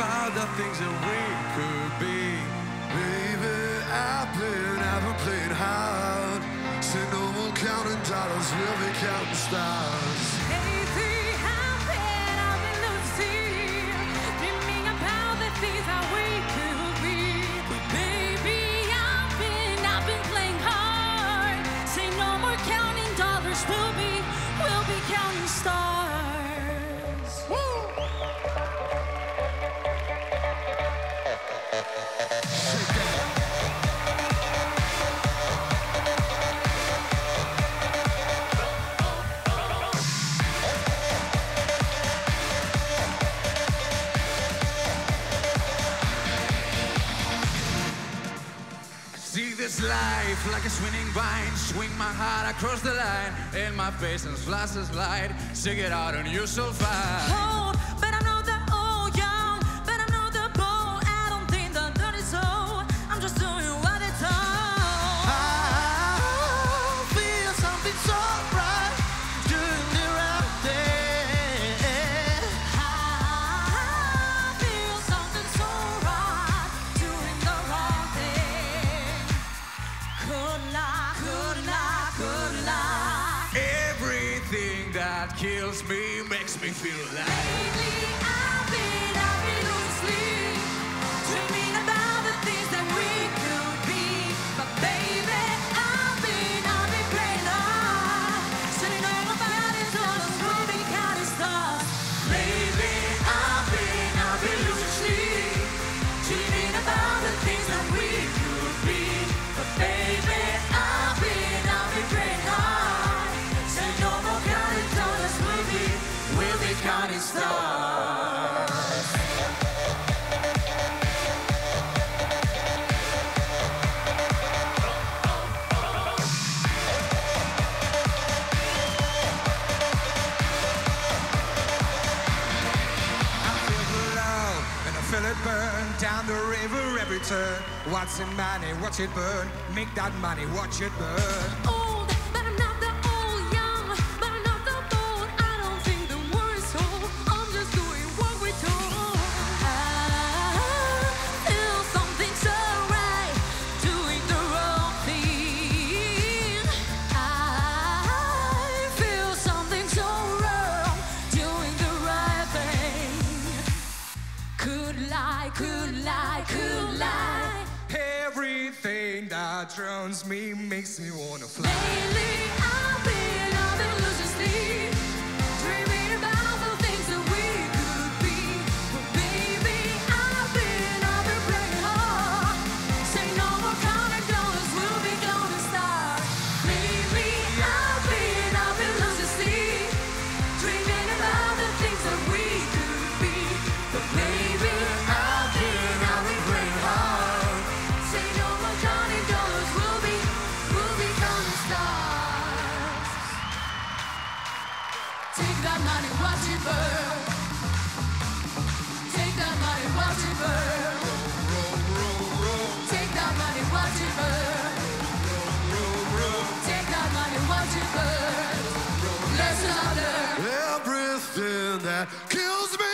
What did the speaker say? about the things that we could be. Baby, I've been playing hard. Said no more counting dollars, we'll be counting stars. Baby, I've been losing. Dreaming about the things that we could be. But baby, I've been playing hard. Say no more counting dollars, we'll be counting stars. Woo! This life like a swinging vine, swing my heart across the line, in my face and flash a light, sing it out and you're so fine. Cold, but I know they're all young, but I know they're bold. I don't think that that is so, I'm just doing what they told. I feel something so bright, doing it right there. I feel something so right, doing the right thing. Could lie. Everything that kills me makes me feel alive. Lately I've been losing sleep, dreaming about the things that we could be. But baby, I've been playing hard. Sitting on my body's on a moving kind of star. Lately I've been losing sleep, dreaming about the things that we could be. But baby, I've been praying hard. Say no more counting dollars, we'll be counting stars. I feel the love and I feel it burn down the river every turn. What's the money? Watch it burn. Make that money. Watch it burn. Old, but I'm not that old. Young, but I'm not that bold. I don't think the war is whole. I'm just doing what we told. I feel something so right, doing the wrong thing. I feel something so wrong, doing the right thing. Could lie. Everything that drowns me makes me wanna fly. Lately, I've been losing sleep, dreaming about the things that we could be. But baby, I've been playing hard. Say no more counting dollars, we'll be counting stars. Lately, I've been losing sleep, dreaming about the things that we could be. But baby, I've been playing hard. Say no more counting dollars, we'll be counting stars. Take that money, watch it burn. Take that money, watch it burn. Take that money, watch it burn. Take that money, watch it burn. Let's not learn. Everything that kills me